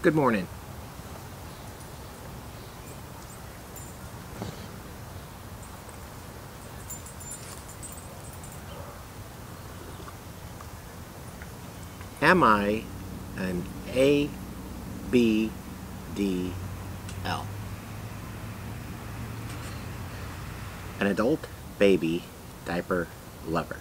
Good morning. Am I an ABDL? An adult baby diaper lover.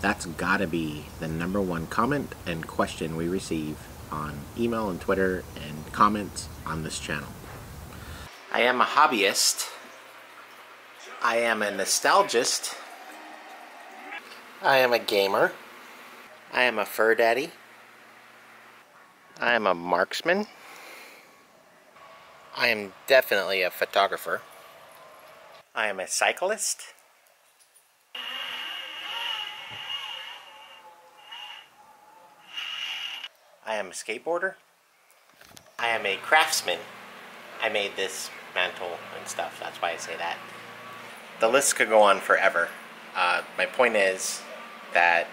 That's gotta be the #1 comment and question we receive on email and Twitter and comments on this channel. I am a hobbyist. I am a nostalgist. I am a gamer. I am a fur daddy. I am a marksman. I am definitely a photographer. I am a cyclist. I am a skateboarder. I am a craftsman. I made this mantle and stuff, that's why I say that. The list could go on forever. My point is that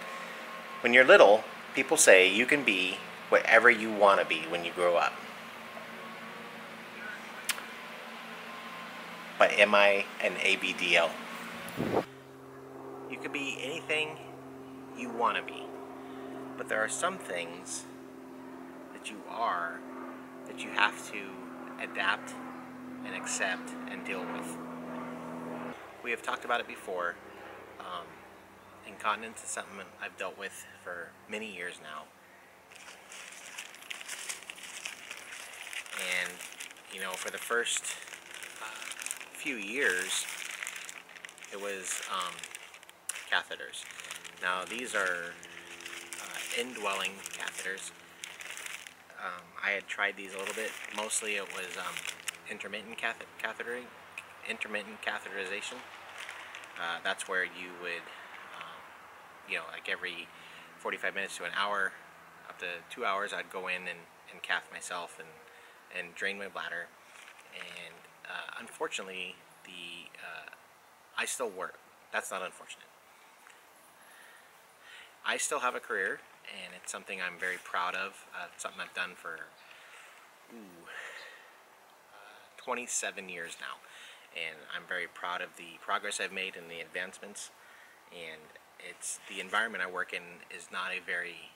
when you're little, people say you can be whatever you want to be when you grow up. But am I an ABDL? You could be anything you want to be. But there are some things that you are that you have to adapt and accept and deal with. We have talked about it before. Incontinence is something I've dealt with for many years now. And, you know, for the first few years, it was catheters. Now, these are indwelling catheters. I had tried these a little bit. Mostly it was intermittent catheterization. That's where you would, you know, like every 45 minutes to an hour, up to 2 hours, I'd go in and cath myself and drain my bladder. And unfortunately, I still work. That's not unfortunate. I still have a career, and it's something I'm very proud of. It's something I've done for 27 years now, and I'm very proud of the progress I've made and the advancements. And it's the environment I work in is not a very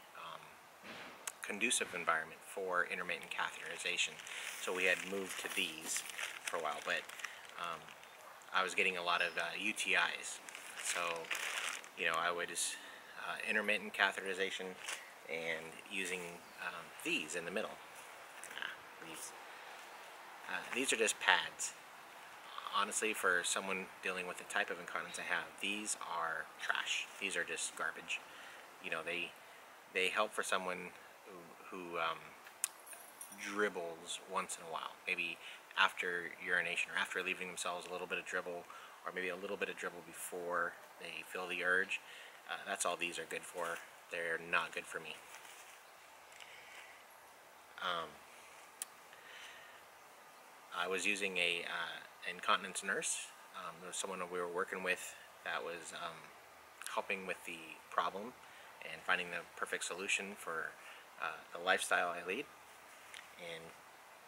conducive environment for intermittent catheterization, so we had moved to these for a while. But I was getting a lot of UTIs, so you know I would just intermittent catheterization and using these in the middle. These are just pads. Honestly, for someone dealing with the type of incontinence I have, these are trash. These are just garbage. You know, they help for someone who dribbles once in a while. Maybe after urination or after leaving themselves a little bit of dribble, or maybe a little bit of dribble before they feel the urge. That's all these are good for. They're not good for me. I was using a incontinence nurse. There was someone we were working with that was helping with the problem and finding the perfect solution for the lifestyle I lead. And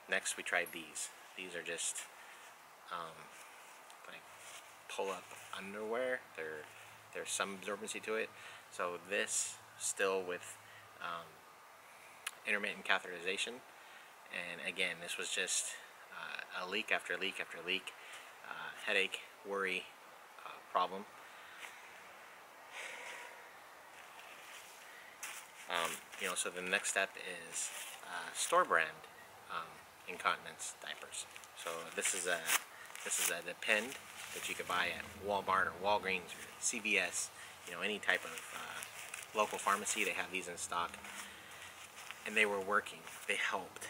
next we tried these. These are just like pull-up underwear. There's some absorbency to it. So this, still with intermittent catheterization. And again, this was just a leak after leak after leak, headache, worry, problem. You know, so the next step is store brand incontinence diapers. So this is the pen that you could buy at Walmart or Walgreens or CVS, you know, any type of local pharmacy. They have these in stock, and they were working. They helped.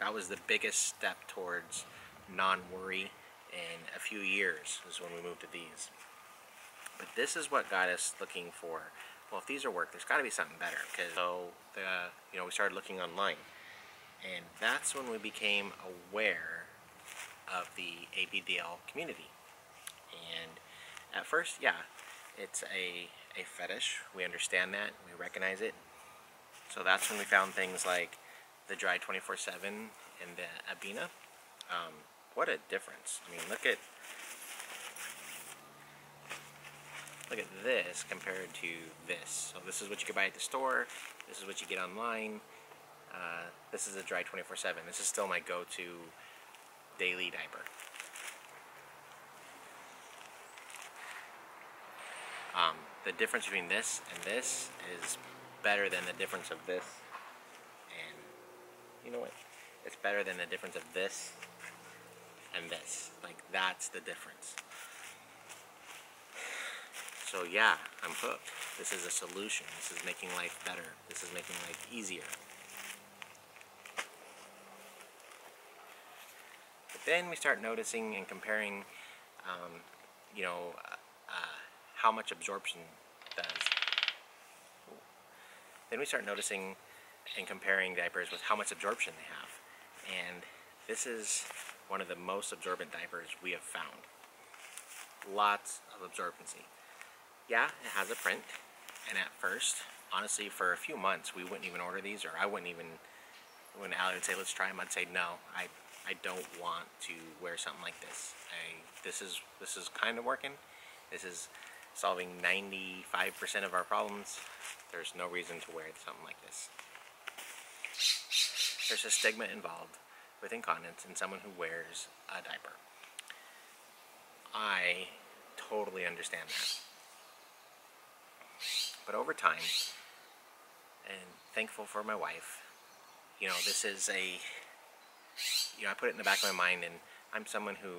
That was the biggest step towards non-worry in a few years, is when we moved to these. But this is what got us looking for, well, if these are work, there's got to be something better. So you know, we started looking online, and that's when we became aware of the ABDL community. And at first, yeah, it's a fetish. We understand that. We recognize it. So that's when we found things like the Dry 24-7 and the Abena. What a difference. I mean, look at this compared to this. So this is what you can buy at the store, this is what you get online. This is a Dry 24-7. This is still my go-to daily diaper. The difference between this and this is better than the difference of this. And you know what? It's better than the difference of this and this. Like, that's the difference. So yeah, I'm hooked. This is a solution. This is making life better. This is making life easier. But then we start noticing and comparing, how much absorption does. Then we start noticing and comparing diapers with how much absorption they have. And this is one of the most absorbent diapers we have found. Lots of absorbency. Yeah, it has a print. And at first, honestly, for a few months, we wouldn't even order these, or I wouldn't even, when Allie would say, let's try them, I'd say, no, I don't want to wear something like this. This is kind of working. This is solving 95% of our problems. There's no reason to wear something like this. There's a stigma involved with incontinence in someone who wears a diaper. I totally understand that. But over time, and thankful for my wife, this is a, I put it in the back of my mind, and I'm someone who,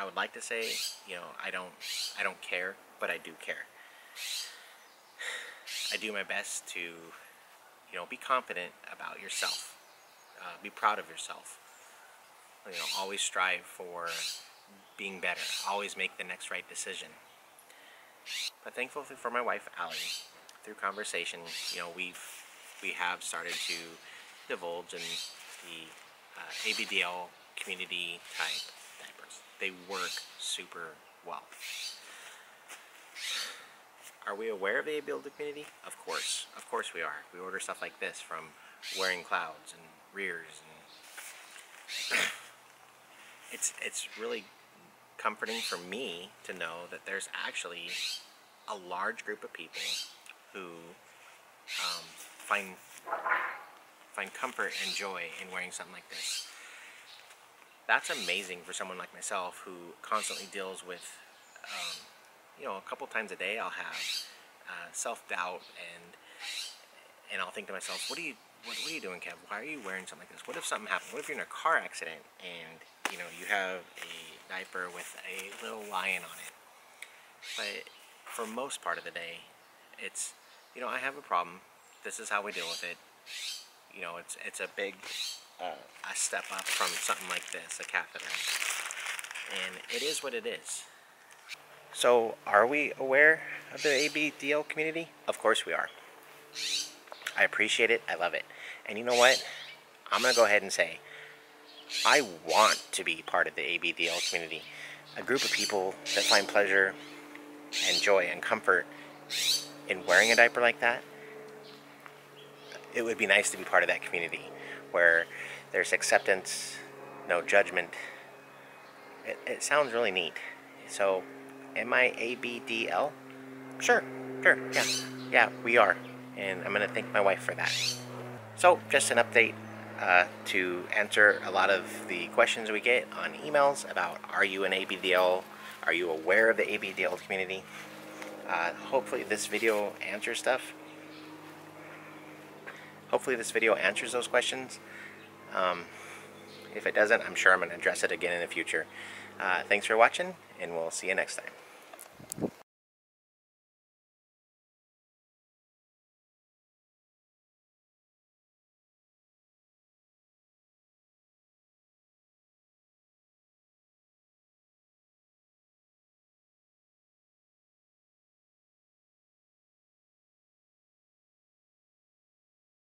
I would like to say, I don't care, but I do care. I do my best to, be confident about yourself, be proud of yourself. Always strive for being better. Always make the next right decision. But thankful for my wife, Allie, through conversation, we have started to divulge in the ABDL community type. They work super well. Are we aware of the ABDL community? Of course we are. We order stuff like this from Wearing Clouds and Rears, and it's really comforting for me to know that there's actually a large group of people who find comfort and joy in wearing something like this. That's amazing for someone like myself who constantly deals with, a couple times a day I'll have self-doubt, and I'll think to myself, what are you doing, Kev? Why are you wearing something like this? What if something happened? What if you're in a car accident and you have a diaper with a little lion on it? But for most part of the day, it's I have a problem. This is how we deal with it. It's a big. A step up from something like this, a catheter. And it is what it is. So are we aware of the ABDL community? Of course we are. I appreciate it. I love it. And you know what? I'm going to go ahead and say, I want to be part of the ABDL community. A group of people that find pleasure and joy and comfort in wearing a diaper like that. It would be nice to be part of that community, where there's acceptance, no judgment. It sounds really neat. So, am I ABDL? Sure, yeah, we are. And I'm gonna thank my wife for that. So, just an update to answer a lot of the questions we get on emails about, are you an ABDL? Are you aware of the ABDL community? Hopefully this video answers stuff. Hopefully this video answers those questions. If it doesn't, I'm sure I'm going to address it again in the future. Thanks for watching, and we'll see you next time.